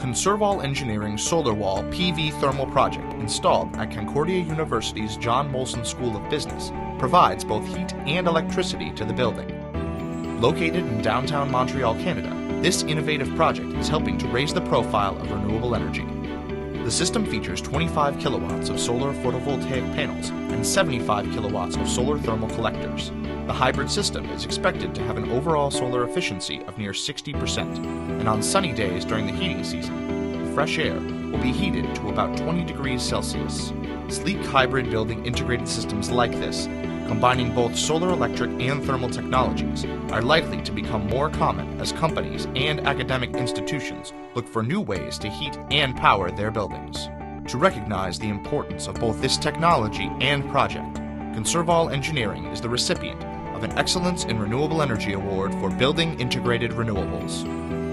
Conserval Engineering Solar Wall PV Thermal Project, installed at Concordia University's John Molson School of Business, provides both heat and electricity to the building. Located in downtown Montreal, Canada, this innovative project is helping to raise the profile of renewable energy. The system features 25 kilowatts of solar photovoltaic panels and 75 kilowatts of solar thermal collectors. The hybrid system is expected to have an overall solar efficiency of near 60%, and on sunny days during the heating season, the fresh air will be heated to about 20 degrees Celsius. Sleek hybrid building integrated systems like this, combining both solar electric and thermal technologies, are likely to become more common as companies and academic institutions look for new ways to heat and power their buildings. To recognize the importance of both this technology and project, Conserval Engineering is the recipient of an Excellence in Renewable Energy Award for Building Integrated Renewables.